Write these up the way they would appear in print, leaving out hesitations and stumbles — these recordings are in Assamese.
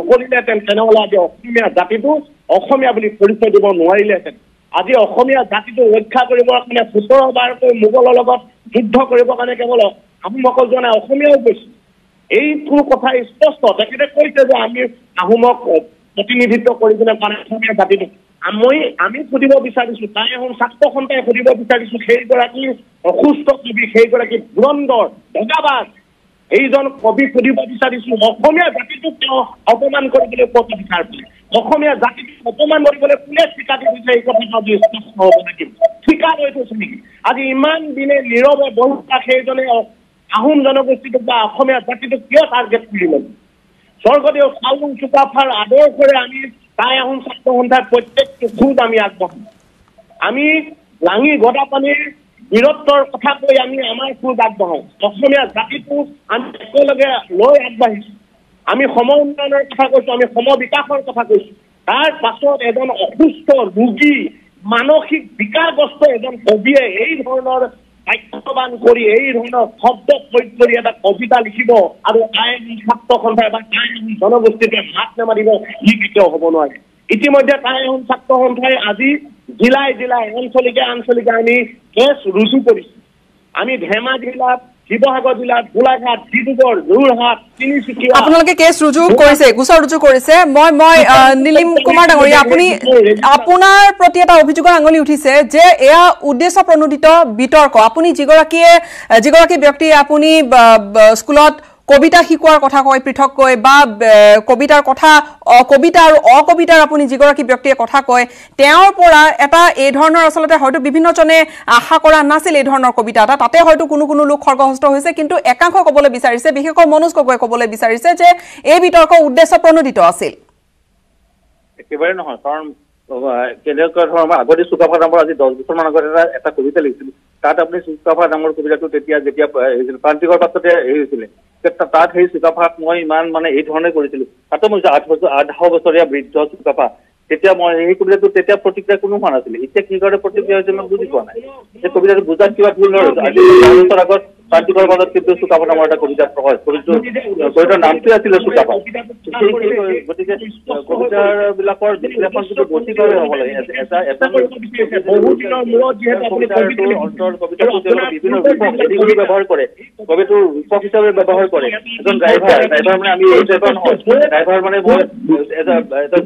নগলিলেহেঁতেন তেনেহ'লে আজি অসমীয়া জাতিটো অসমীয়া বুলি পৰিচয় দিব নোৱাৰিলেহেঁতেন। আজি অসমীয়া জাতিটো ৰক্ষা কৰিবৰ কাৰণে ১৭ বাৰকৈ মোগলৰ লগত যুদ্ধ কৰিবৰ কাৰণে কেৱল আহোমসকল জনা অসমীয়াও গৈছিল। এই কোনো কথা স্পষ্ট তেখেতে কৈছে যে আমি আহোমক প্ৰতিনিধিত্ব কৰিবলৈ কাৰণে অসমীয়া জাতিটো আমি সুধিব বিচাৰিছো, তাই আহোম ছাত্ৰ সন্তাই সুধিব বিচাৰিছো সেইগৰাকী অসুস্থ কবি, সেইগৰাকী ধুৰন্ধৰ ভগাবাজ এইজন কবি সুধিব বিচাৰিছো অসমীয়া জাতিটোক তেওঁ অপমান কৰিবলৈ ক'ত অধিকাৰ পালে? অসমীয়া জাতিটোক অপমান কৰিবলৈ কোনে স্বীকাৰ দিছে? এই কথাটো আজি স্পষ্ট হ'ব লাগিব। স্বীকাৰ হৈ গৈছে নেকি? আজি ইমান দিনে নীৰৱে বহুতা সেইজনে আহোম জনগোষ্ঠীটোক বা অসমীয়া জাতিটোক কিয় টাৰ্গেট কৰি ল'ব? স্বৰ্গদেউ চাউলুং চুকাফাৰ আদৰ্শৰে আমি তাই আহোম ছাত্ৰ সন্থাৰ প্ৰত্যেকটো খোজ আমি আগবঢ়াম। আমি লাঙি গদা পানীৰ বীৰত্বৰ কথা কৈ আমি আমাৰ খোজ আগবঢ়াওঁ। অসমীয়া জাতিটো আমি একেলগে লৈ আগবাঢ়িছো। আমি সম উন্নয়নৰ কথা কৈছো, আমি সম বিকাশৰ কথা কৈছো। তাৰ পাছত এজন অসুস্থ ৰোগী, মানসিক বিকাৰগ্ৰস্ত এজন কবিয়ে এই ধৰণৰ বাক্যবান কৰি, এই ধৰণৰ শব্দ প্ৰয়োগ কৰি এটা কবিতা লিখিব আৰু তাই ছাত্ৰ সন্থাই বা তাই জনগোষ্ঠীটোৱে মাত নামাৰিব, ই কেতিয়াও হ'ব নোৱাৰে। ইতিমধ্যে তাই এখন ছাত্ৰ সন্থাই আজি জিলাই জিলাই আঞ্চলিকে আঞ্চলিকে আমি কেছ ৰুজু কৰিছো। আমি ধেমাজি জিলাত, শিৱসাগৰ জিলাত, গোলাঘাট, ডিব্ৰুগড়, যোৰহাট, তিনিচুকীয়া আপোনালোকে কেছ ৰুজু কৰিছে, গোচৰ ৰুজু কৰিছে। মই নীলিম কুমাৰ ডাঙৰীয়া, আপোনাৰ প্ৰতি এটা অভিযোগৰ আঙুলি উঠিছে যে এয়া উদ্দেশ্য প্ৰণোদিত বিতৰ্ক। আপুনি যিগৰাকী ব্যক্তিয়ে আপুনি স্কুলত কবিতা শিকোৱাৰ কথা কয় পৃথককৈ বা কবিতাৰ কথা কবিতা আৰু অকবিতাৰ আপুনি যিগৰাকী ব্যক্তিয়ে কথা কয় তেওঁৰ পৰা এটা এই ধৰণৰ আচলতে হয়তো বিভিন্নজনে আশা কৰা নাছিল এই ধৰণৰ কবিতা এটা, তাতে হয়তো কোনো লোক খৰ্গহস্ত হৈছে, কিন্তু একাংশ ক'বলৈ বিচাৰিছে, বিশেষকৈ মনোজ গগৈয়ে ক'বলৈ বিচাৰিছে যে এই বিতৰ্ক উদ্দেশ্য প্ৰণোদিত আছিল। একেবাৰে নহয়, কাৰণ কেনেকুৱা ধৰণৰ আগতে চুকাফা নামৰ আজি 10 বছৰমান আগতে এটা কবিতা লিখিছিলোঁ, তাত আপুনি চুকাফা নামৰ কবিতাটো তেতিয়া যেতিয়া প্ৰান্তিকৰ পাত্ৰতে হেৰি হৈছিলে, তাত সেই চুকাফাক মই ইমান মানে এই ধৰণে কৰিছিলো। তাতো মই 8 বছৰীয়া বৃদ্ধ চুকাফা, তেতিয়া মই সেই কবিতাটো তেতিয়া প্ৰতিক্ৰিয়া কোনো হোৱা নাছিলে। এতিয়া কি কাৰণে প্ৰতিক্ৰিয়া হৈছে মই বুজি পোৱা নাই। সেই কবিতাটো বুজাত কিবা ভুল হৈ গৈছে। আজি 4 বছৰ আগত প্ৰান্তিকৰ মাজত কিন্তু চুকাফা নামৰ এটা কবিতা প্ৰকাশ কৰিছো, কবিতাৰ নামটোৱে আছিলে চুকাফা। গতিকে কবিতাৰ বিলাকৰ বিশ্লেষণ কিন্তু গতিভাৱে হ'ব লাগে। বিভিন্ন ৰূপক ব্যৱহাৰ কৰে, কবিটোৰ ৰূপক হিচাপে ব্যৱহাৰ কৰে। এজন ড্ৰাইভাৰ মানে আমি এই টাইপৰ নহয়, ড্ৰাইভাৰ মানে মই এটা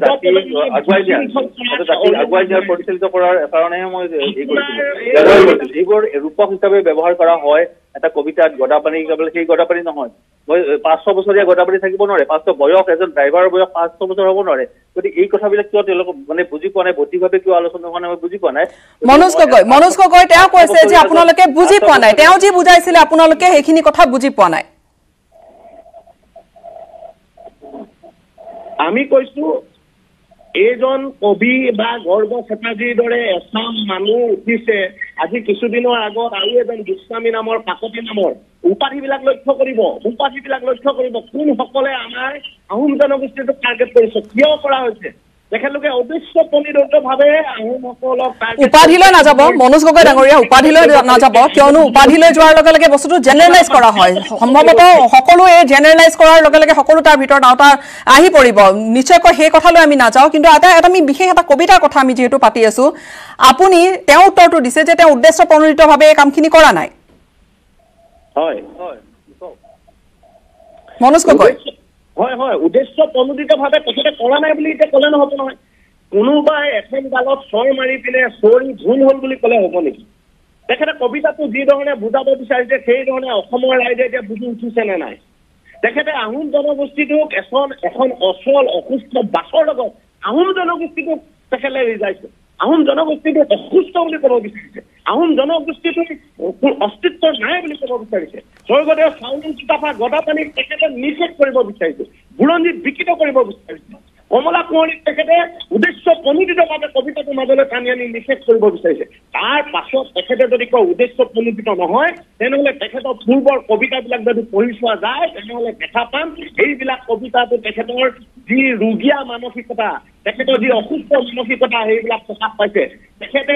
জাতি আগুৱাই দিয়া, জাতিক আগুৱাই দিয়া পৰিচালিত কৰাৰ কাৰণেহে মই এই কৰিছিলো। এইবোৰ ৰূপক হিচাপে ব্যৱহাৰ কৰা হয় এটা কবিতাত। গদাপানী সেই গদাপানী নহয়, মই 500 বছৰীয়া গদাপানী থাকিব নোৱাৰে। 500 বয়স এজন ড্ৰাইভাৰৰ বয়স 500 বছৰ হ'ব নোৱাৰে। গতিকে এই কথাবিলাক কিয় তেওঁলোকক মানে বুজি পোৱা নাই, ভৌতিকভাৱে কিয় আলোচনা হোৱা নাই মই বুজি পোৱা নাই। মনোজ গগৈ তেওঁ কৈছে যে আপোনালোকে বুজি পোৱা নাই, তেওঁ যি বুজাইছিলে আপোনালোকে সেইখিনি কথা বুজি পোৱা নাই। আমি কৈছো এইজন কবি বা গৰ্গ চেটাৰ্জীৰ দৰে এচাম মানুহ উঠিছে। আজি কিছুদিনৰ আগত আৰু এজন গোস্বামী নামৰ কাকতি নামৰ উপাধিবিলাক লক্ষ্য কৰিব কোনসকলে আমাৰ আহোম জনগোষ্ঠীটোক টাৰ্গেট কৰিছে, কিয় কৰা হৈছে? তেখেতলোকে উদ্দেশ্য প্ৰণোদিতভাৱে আহোমসকলক উপাধিলৈ নাযাব। মনোজ গগৈ ডাঙৰীয়া, উপাধিলৈ নাযাব, কিয়নো উপাধিলৈ যোৱাৰ লগে লগে বস্তুটো জেনেৰেলাইজ কৰা হয়। সম্ভৱতঃ সকলো এই জেনেৰেলাইজ কৰাৰ লগে লগে সকলো তাৰ ভিতৰত আওতা আহি পৰিব। নিশ্চয়কৈ সেই কথালৈ আমি নাযাওঁ, কিন্তু এটা বিশেষ এটা কবিতাৰ কথা আমি যিহেতু পাতি আছো। আপুনি তেওঁ উত্তৰটো দিছে যে তেওঁ উদ্দেশ্য প্ৰণোদিতভাৱে এই কামখিনি কৰা নাই। হয় মনোজ গগৈ, হয় উদ্দেশ্য প্ৰণোদিতভাৱে তেখেতে কৰা নাই বুলি এতিয়া ক'লে নহ'ব নহয়। কোনোবাই এখন গালত চৰ মাৰি পিনে চৰি ভুল হ'ল বুলি ক'লে হ'ব নেকি? তেখেতে কবিতাটো যিধৰণে বুজাব বিচাৰিছে সেই ধৰণে অসমৰ ৰাইজে এতিয়া বুজি উঠিছে নে নাই? তেখেতে আহোম জনগোষ্ঠীটোক এখন অচল অসুস্থ বাছৰ লগত আহোম জনগোষ্ঠীটোক তেখেতে ৰিজাইছে, আহোম জনগোষ্ঠীটো অসুস্থ বুলি ক'ব বিচাৰিছে, আহোম জনগোষ্ঠীটো অস্তিত্ব নাই বুলি ক'ব বিচাৰিছে। স্বৰ্গদেউ চাউলুং চুকাফা গদাপানীক তেখেতে নিষেধ কৰিব বিচাৰিছে, বুৰঞ্জীত বিকৃত কৰিব বিচাৰিছে। কমলা কোঁৱৰীক তেখেতে উদ্দেশ্য প্ৰণোদিতভাৱে কবিতাটোৰ মাজলৈ টানি আনি নিষেধ কৰিব বিচাৰিছে। তাৰ পাছত তেখেতে যদি কয় উদ্দেশ্য প্ৰণোদিত নহয়, তেনেহ'লে তেখেতৰ পূৰ্বৰ কবিতাবিলাক যদি পঢ়ি চোৱা যায় তেনেহ'লে দেখা পাম এইবিলাক কবিতাটো তেখেতৰ যি ৰোগীয়া মানসিকতা, তেখেতৰ যি অসুস্থ মানসিকতা সেইবিলাক প্ৰকাশ পাইছে। তেখেতে